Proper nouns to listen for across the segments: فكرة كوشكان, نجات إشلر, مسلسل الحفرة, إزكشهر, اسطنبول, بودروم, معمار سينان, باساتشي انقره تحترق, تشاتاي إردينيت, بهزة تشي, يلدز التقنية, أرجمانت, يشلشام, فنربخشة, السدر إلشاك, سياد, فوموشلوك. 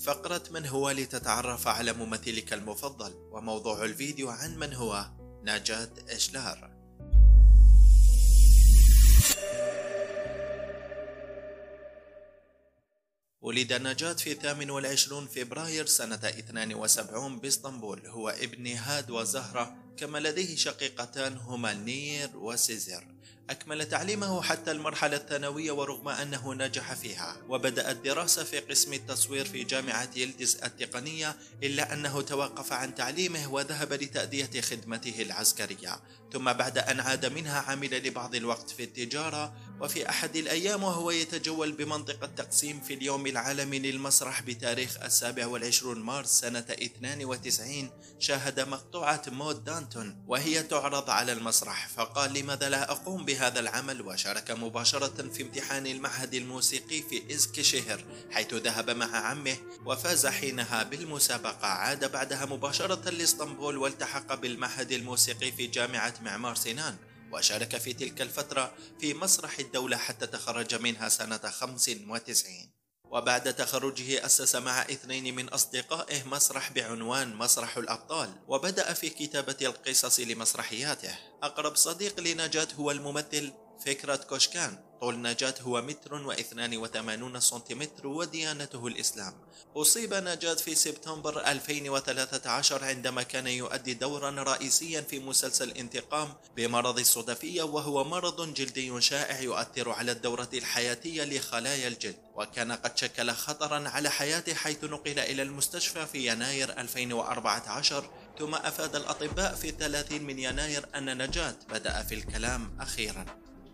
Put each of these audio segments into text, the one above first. فقرة من هو لتتعرف على ممثلك المفضل. وموضوع الفيديو عن من هو نجات إشلر. ولد نجات في 28 فبراير سنة 72 باسطنبول، هو ابن هاد وزهرة، كما لديه شقيقتان هما نير وسيزر. أكمل تعليمه حتى المرحلة الثانوية، ورغم أنه نجح فيها وبدأ الدراسة في قسم التصوير في جامعة يلدز التقنية، إلا أنه توقف عن تعليمه وذهب لتأدية خدمته العسكرية. ثم بعد أن عاد منها عمل لبعض الوقت في التجارة، وفي أحد الأيام وهو يتجول بمنطقة تقسيم في اليوم العالمي للمسرح بتاريخ 27 مارس سنة 92 شاهد مقطوعة مود دانتون وهي تعرض على المسرح، فقال لماذا لا أقوم بهذا العمل، وشارك مباشرة في امتحان المعهد الموسيقي في إزكشهر حيث ذهب مع عمه وفاز حينها بالمسابقة. عاد بعدها مباشرة لإسطنبول والتحق بالمعهد الموسيقي في جامعة معمار سينان، وشارك في تلك الفترة في مسرح الدولة حتى تخرج منها سنة 95. وبعد تخرجه أسس مع اثنين من أصدقائه مسرح بعنوان مسرح الأبطال، وبدأ في كتابة القصص لمسرحياته. أقرب صديق لنجاة هو الممثل فكرة كوشكان. طول نجاة هو 1.82 سنتيمتر وديانته الإسلام. أصيب نجاة في سبتمبر 2013 عندما كان يؤدي دورا رئيسيا في مسلسل انتقام بمرض الصدفية، وهو مرض جلدي شائع يؤثر على الدورة الحياتية لخلايا الجلد، وكان قد شكل خطرا على حياته حيث نقل إلى المستشفى في يناير 2014. ثم أفاد الأطباء في 30 من يناير أن نجاة بدأ في الكلام أخيرا.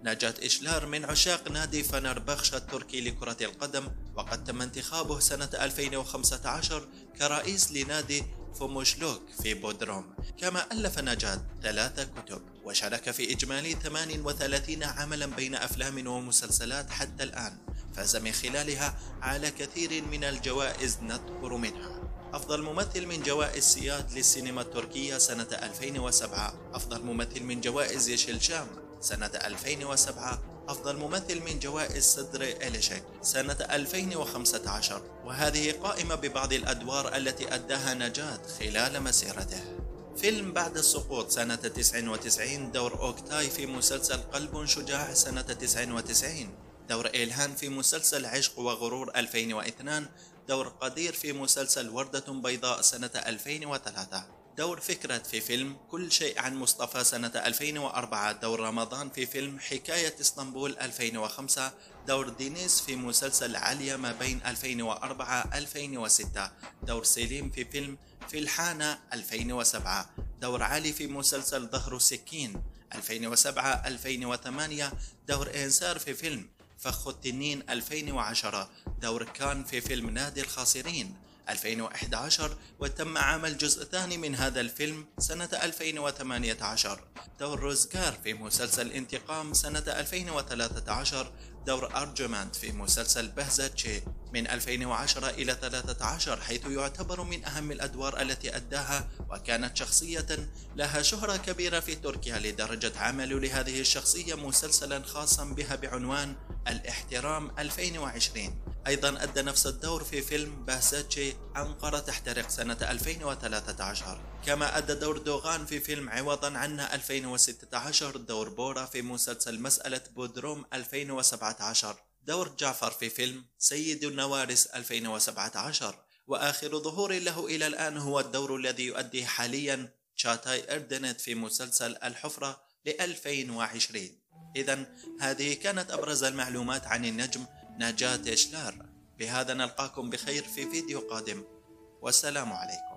نجات إشلر من عشاق نادي فنربخشة التركي لكرة القدم، وقد تم انتخابه سنة 2015 كرئيس لنادي فوموشلوك في بودروم. كما ألف نجات 3 كتب، وشارك في إجمالي 38 عملا بين أفلام ومسلسلات حتى الآن، فاز من خلالها على كثير من الجوائز نذكر منها: أفضل ممثل من جوائز سياد للسينما التركية سنة 2007، أفضل ممثل من جوائز يشلشام سنة 2007، أفضل ممثل من جوائز السدر إلشاك سنة 2015. وهذه قائمة ببعض الأدوار التي أداها نجاة خلال مسيرته. فيلم بعد السقوط سنة 99، دور أوكتاي في مسلسل قلب شجاع سنة 99، دور إلهان في مسلسل عشق وغرور 2002، دور قدير في مسلسل وردة بيضاء سنة 2003، دور فكرة في فيلم كل شيء عن مصطفى سنة 2004، دور رمضان في فيلم حكاية اسطنبول 2005، دور دينيس في مسلسل عليا ما بين 2004-2006، دور سليم في فيلم في الحانة 2007، دور علي في مسلسل ظهر السكين 2007-2008، دور إنسار في فيلم فخ التنين 2010، دور كان في فيلم نادي الخاسرين 2011، وتم عمل جزء ثاني من هذا الفيلم سنة 2018، دور روزغار في مسلسل انتقام سنة 2013، دور أرجمانت في مسلسل بهزة تشي من 2010 إلى 2013، حيث يعتبر من أهم الأدوار التي أداها، وكانت شخصية لها شهرة كبيرة في تركيا لدرجة عملوا لهذه الشخصية مسلسلا خاصا بها بعنوان الاحترام 2020. أيضا أدى نفس الدور في فيلم باساتشي انقره تحترق سنة 2013، كما أدى دور دوغان في فيلم عوضا عنا 2016، دور بورا في مسلسل مسألة بودروم 2017، دور جعفر في فيلم سيد النوارس 2017، وآخر ظهور له إلى الآن هو الدور الذي يؤديه حاليا تشاتاي إردينيت في مسلسل الحفرة ل 2020. إذا هذه كانت أبرز المعلومات عن النجم نجات إشلر. بهذا نلقاكم بخير في فيديو قادم، والسلام عليكم.